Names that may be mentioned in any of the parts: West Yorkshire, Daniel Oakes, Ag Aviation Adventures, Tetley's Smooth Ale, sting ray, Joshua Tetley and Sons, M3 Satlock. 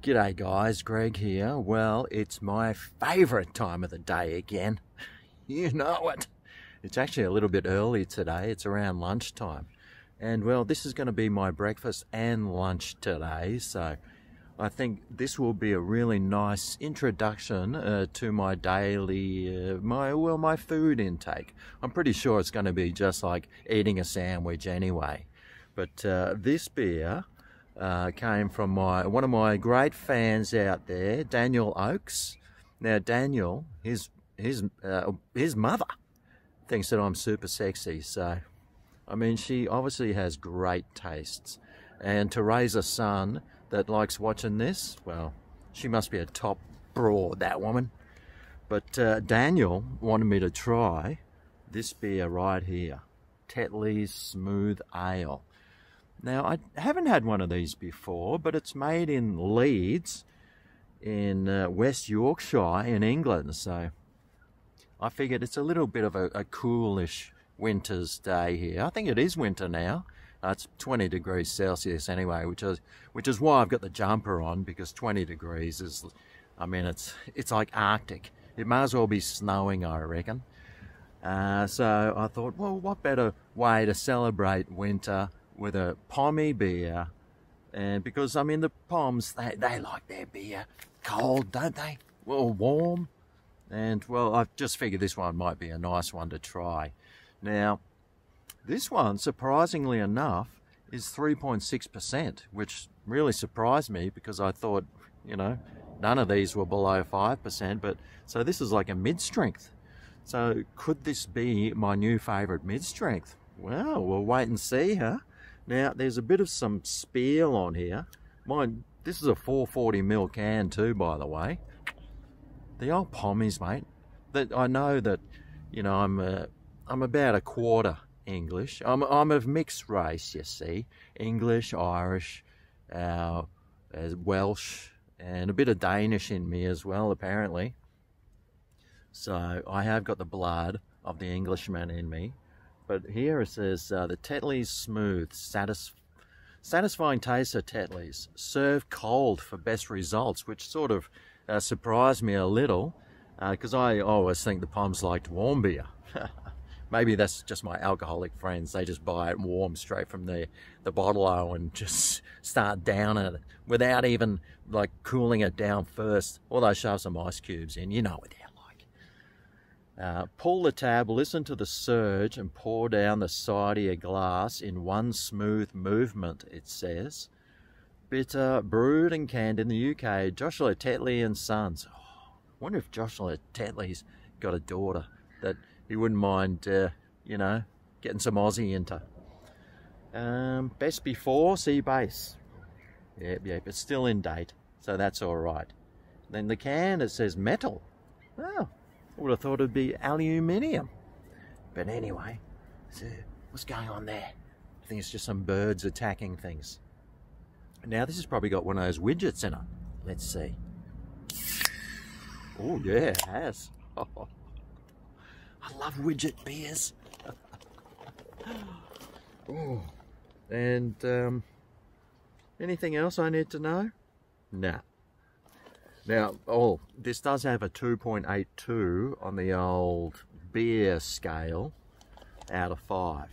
G'day guys, Greg here. Well, it's my favourite time of the day again. You know it. It's actually a little bit early today. It's around lunchtime. And well, this is going to be my breakfast and lunch today. So I think this will be a really nice introduction to my daily, my food intake. I'm pretty sure it's going to be just like eating a sandwich anyway. But this beer came from one of my great fans out there, Daniel Oakes. Now Daniel, his mother thinks that I'm super sexy, so I mean she obviously has great tastes, and to raise a son that likes watching this, well, she must be a top broad, that woman. But Daniel wanted me to try this beer right here, Tetley's Smooth Ale. Now, I haven't had one of these before, but it's made in Leeds in West Yorkshire in England. So I figured it's a little bit of a coolish winter's day here. I think it is winter now. It's 20 degrees Celsius anyway, which is why I've got the jumper on, because 20 degrees is, I mean, it's like Arctic. It may as well be snowing, I reckon. So I thought, well, what better way to celebrate winter with a pommy beer? And because, I mean, the Poms, they like their beer cold, don't they? Well, warm. And, well, I've just figured this one might be a nice one to try. Now, this one, surprisingly enough, is 3.6%, which really surprised me because I thought, you know, none of these were below 5%. But, so this is like a mid-strength. So could this be my new favourite mid-strength? Well, we'll wait and see, huh? Now, there's a bit of some spiel on here. Mind, this is a 440ml can too, by the way. The old pommies, mate. That I know that, you know, I'm about a quarter English. I'm of mixed race, you see. English, Irish, Welsh, and a bit of Danish in me as well, apparently. So I have got the blood of the Englishman in me. But here it says, the Tetley's Smooth, satisfying taste of Tetley's. Serve cold for best results, which sort of surprised me a little, because I always think the Poms liked warm beer. Maybe that's just my alcoholic friends. They just buy it warm straight from the bottle-o and just start downing it without even like cooling it down first. Or they shove some ice cubes in, you know what they're like. Pull the tab, listen to the surge, and pour down the side of your glass in one smooth movement, it says. Bitter, brewed and canned in the UK, Joshua Tetley and Sons. Oh, I wonder if Joshua Tetley's got a daughter that he wouldn't mind, you know, getting some Aussie into. Best before, sea base. Yep, it's still in date, so that's all right. Then the can, it says metal. Oh. I would have thought it'd be aluminium. But anyway, so what's going on there? I think it's just some birds attacking things. Now this has probably got one of those widgets in it. Let's see. Oh yeah, it has. Oh, I love widget beers. Oh, and anything else I need to know? Nah. Now, oh, this does have a 2.82 on the old beer scale out of 5.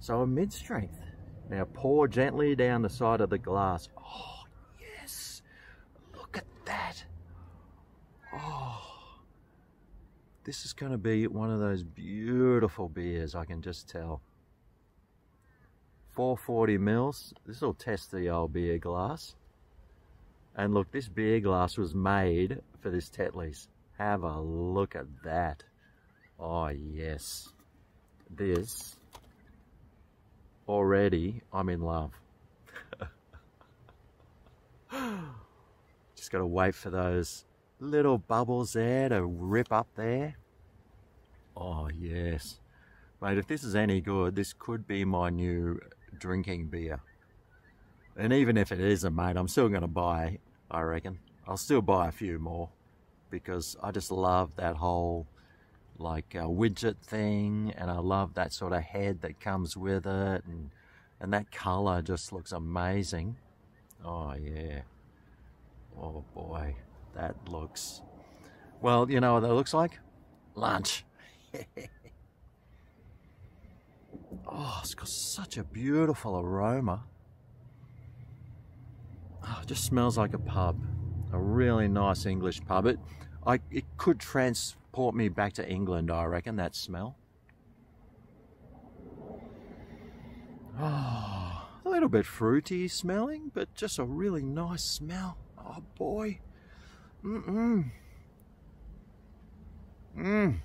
So a mid-strength. Now pour gently down the side of the glass. Oh, yes. Look at that. Oh, this is going to be one of those beautiful beers, I can just tell. 440 mils. This will test the old beer glass. And look, this beer glass was made for this Tetley's. Have a look at that. Oh yes. This. Already, I'm in love. Just got to wait for those little bubbles there to rip up there. Oh yes. Mate, if this is any good, this could be my new drinking beer. And even if it isn't, mate, I'm still going to buy, I reckon. I'll still buy a few more because I just love that whole, like, widget thing, and I love that sort of head that comes with it, and that colour just looks amazing. Oh, yeah. Oh boy, that looks... Well, you know what that looks like? Lunch. Oh, it's got such a beautiful aroma. Oh, it just smells like a pub. A really nice English pub. It could transport me back to England, I reckon, that smell. Oh, a little bit fruity smelling, but just a really nice smell. Oh boy. Mate,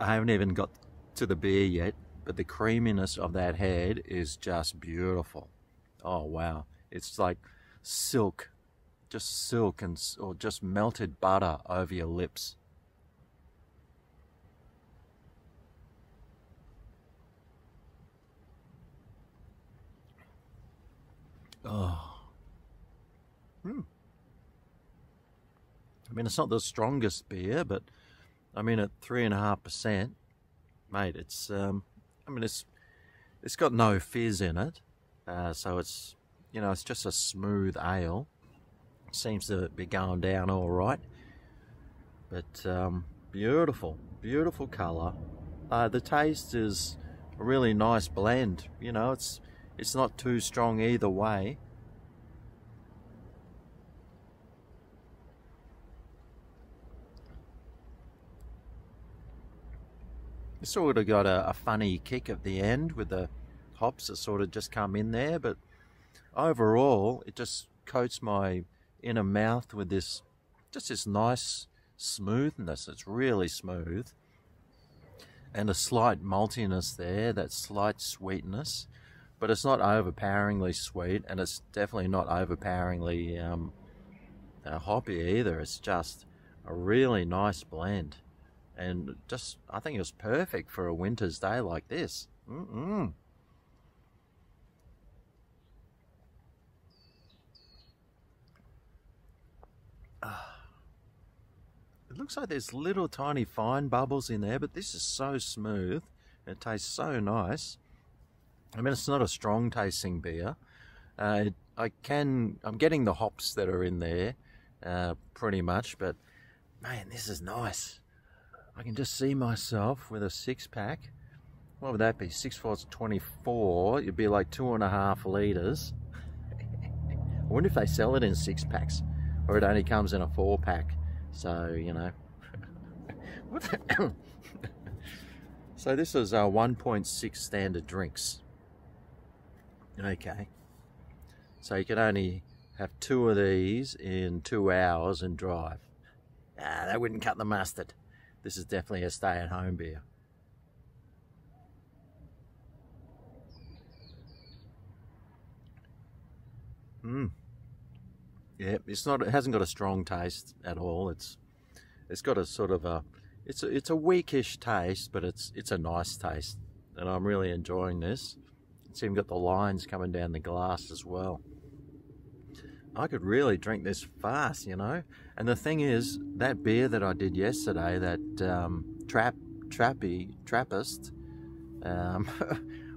I haven't even got to the beer yet, but the creaminess of that head is just beautiful. Oh wow. It's like silk. Just silk and or just melted butter over your lips. Oh. I mean, it's not the strongest beer, but I mean, at 3.5%, mate, it's I mean, it's got no fizz in it, so it's, you know, it's just a smooth ale. Seems to be going down all right, but beautiful, beautiful color. The taste is a really nice blend. You know, it's not too strong either way. It's sort of got a funny kick at the end with the hops that sort of just come in there, but overall it just coats my inner mouth with this, just this nice smoothness. It's really smooth, and a slight maltiness there, that slight sweetness, but it's not overpoweringly sweet, and it's definitely not overpoweringly hoppy either. It's just a really nice blend, and just, I think it was perfect for a winter's day like this. It looks like there's little tiny fine bubbles in there, but this is so smooth and it tastes so nice. I mean, it's not a strong tasting beer. I'm getting the hops that are in there pretty much, but man, this is nice. I can just see myself with a six pack. What would that be? 6 × 24. It'd be like 2.5 litres. I wonder if they sell it in 6 packs or it only comes in a 4 pack. So, you know. So this is 1.6 standard drinks. Okay. So you can only have 2 of these in 2 hours and drive. Ah, that wouldn't cut the mustard. This is definitely a stay-at-home beer. Yeah, it hasn't got a strong taste at all. It's got a sort of a weakish taste, but it's a nice taste, and I'm really enjoying this. It's even got the lines coming down the glass as well. I could really drink this fast, you know. And the thing is, that beer that I did yesterday, that Trappist,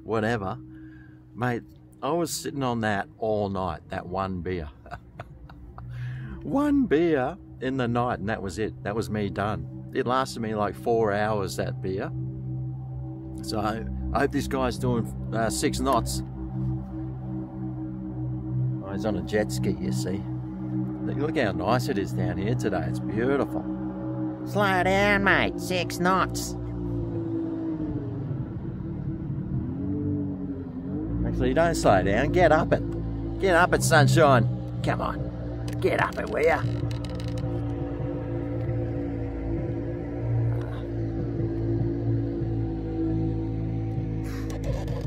whatever, mate, I was sitting on that all night. That one beer. One beer in the night, and that was it. That was me done. It lasted me like 4 hours, that beer. So I hope this guy's doing 6 knots. Oh, he's on a jet ski, you see. Look how nice it is down here today. It's beautiful. Slow down, mate. 6 knots. Actually, don't slow down. Get up it, sunshine. Come on. Get up it, will ya?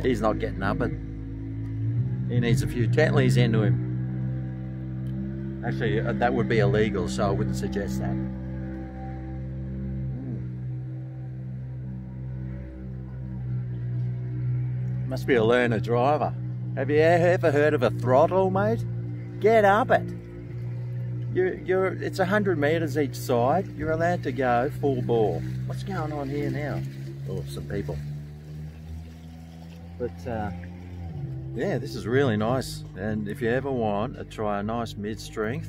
He's not getting up it. He needs a few Tetleys into him. Actually, that would be illegal, so I wouldn't suggest that. Must be a learner driver. Have you ever heard of a throttle, mate? Get up it. It's 100 metres each side. You're allowed to go full bore. What's going on here now? Oh, some people. But Yeah, this is really nice, and if you ever want to try a nice mid-strength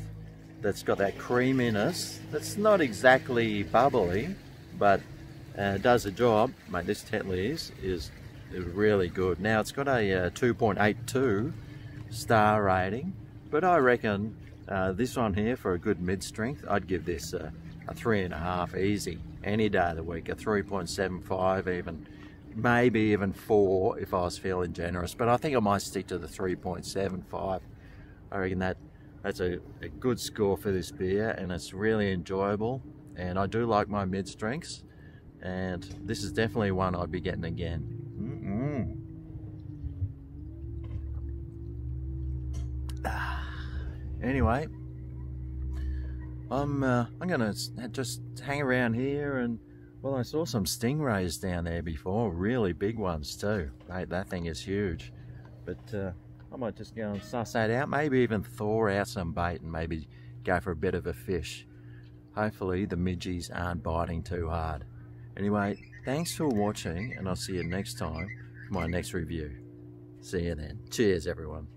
that's got that creaminess, that's not exactly bubbly, but does the job, mate, this Tetley's is really good. Now, it's got a 2.82 star rating, but I reckon this one here, for a good mid-strength, I'd give this a 3.5 easy, any day of the week, a 3.75 even. Maybe even 4 if I was feeling generous, but I think I might stick to the 3.75. I reckon that's a good score for this beer, and it's really enjoyable, and I do like my mid-strengths, and this is definitely one I'd be getting again. Anyway, I'm gonna just hang around here. And well, I saw some stingrays down there before, really big ones too. Mate, that thing is huge. But I might just go and suss that out, maybe even thaw out some bait and maybe go for a bit of a fish. Hopefully the midgies aren't biting too hard. Anyway, thanks for watching, and I'll see you next time for my next review. See you then. Cheers, everyone.